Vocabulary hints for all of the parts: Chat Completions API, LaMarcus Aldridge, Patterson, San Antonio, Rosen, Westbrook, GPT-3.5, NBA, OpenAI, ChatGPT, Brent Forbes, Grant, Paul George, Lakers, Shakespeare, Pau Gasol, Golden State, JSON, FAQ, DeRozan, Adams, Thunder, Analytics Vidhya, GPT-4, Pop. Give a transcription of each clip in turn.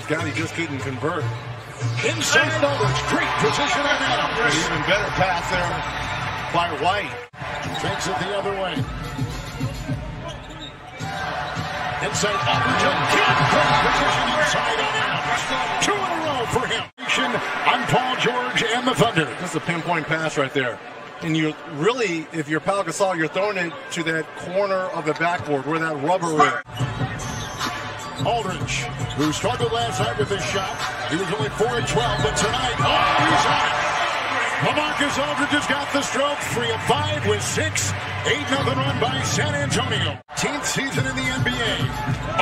He just couldn't convert. Inside Aldridge, great position on Aldridge. Even better pass there by White. Takes it the other way. Inside Aldridge, again, great position inside on Aldridge. Two in a row for him. I'm Paul George and the Thunder. This is a pinpoint pass right there. And you really, if you're Pau Gasol, you're throwing it to that corner of the backboard where that rubber is. Aldridge, who struggled last night with his shot. He was only 4-12, but tonight, oh, he's on it. LaMarcus Aldridge has got the stroke, 3 of 5 with 6. 8-0 run by San Antonio. 10th season in the NBA.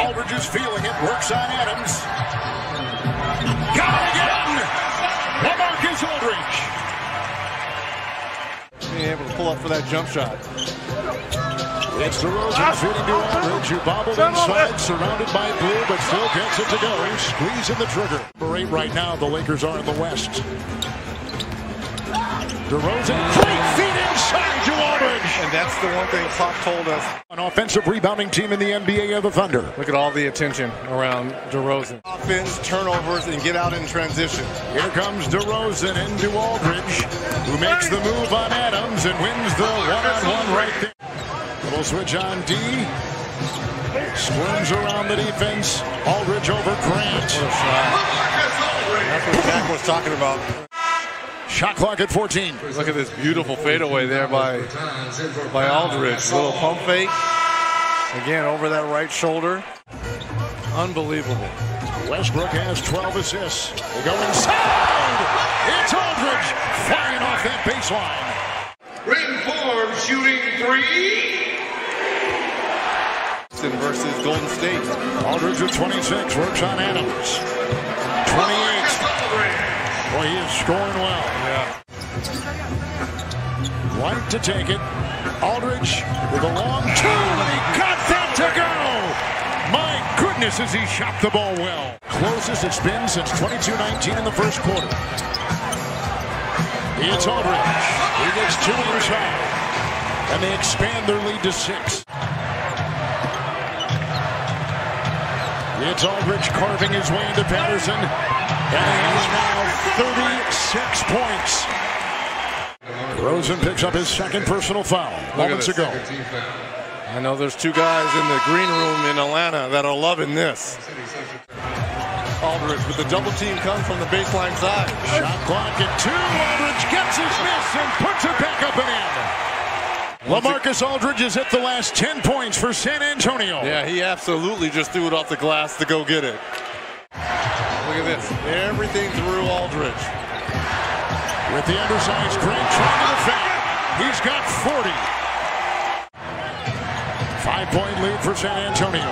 Aldridge is feeling it, works on Adams. Got it again! LaMarcus Aldridge. Being able to pull up for that jump shot. It's DeRozan feeding to Aldridge, who bobbled inside, surrounded by blue, but still gets it to go. He's squeezing the trigger. Number 8 right now, the Lakers are in the West. DeRozan, great feed inside to Aldridge. And that's the one thing Pop told us. An offensive rebounding team in the NBA of the Thunder. Look at all the attention around DeRozan. Offense, turnovers, and get out in transition. Here comes DeRozan into Aldridge, who makes the move on Adams and wins the one-on-one right there. Little switch on D. Squirms around the defense. Aldridge over Grant. That's what Jack was talking about. Shot clock at 14. Look at this beautiful fadeaway there by Aldridge. Little pump fake. Again, over that right shoulder. Unbelievable. Westbrook has 12 assists. They go inside. It's Aldridge flying off that baseline. Brent Forbes shooting 3. Versus Golden State. Aldridge with 26, works on Adams. 28. Boy, he is scoring well. Yeah. White to take it. Aldridge with a long 2, and he got that to go! My goodness, has he shot the ball well. Closest it's been since 22-19 in the first quarter. It's Aldridge. He gets 2 inside. And they expand their lead to 6. It's Aldridge carving his way into Patterson, and he has now 36 points. Rosen picks up his 2nd personal foul moments ago. I know there's 2 guys in the green room in Atlanta that are loving this. Aldridge with the double team comes from the baseline side. Shot clock at 2, Aldridge gets his miss and puts it back up and in. LaMarcus Aldridge is at the last 10 points for San Antonio. Yeah, he absolutely just threw it off the glass to go get it. Look at this. Everything through Aldridge. With the undersized Grant trying to the fan. He's got 40. 5-point lead for San Antonio.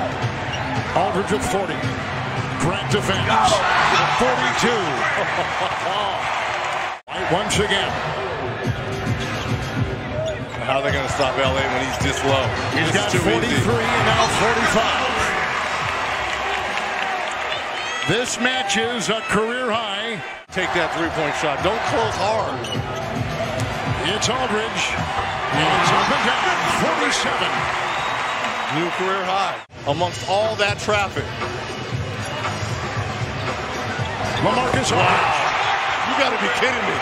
Aldridge with 40. Grant defends. 42. Once again. How are they going to stop LA when he's this low? He's got 43 and now 45. This match is a career high. Take that 3-point shot. Don't close hard. It's Aldridge. It's up and down. 47. New career high. Amongst all that traffic. LaMarcus Aldridge. Wow. You got to be kidding me.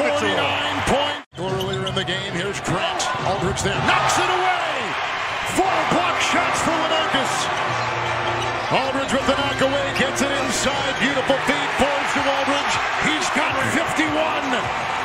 49. Give it to him. 49 points. Earlier in the game, here's Grant. Aldridge there, knocks it away! 4 block shots for LaMarcus. Aldridge with the knock away, gets it inside. Beautiful feed, falls to Aldridge. He's got 51!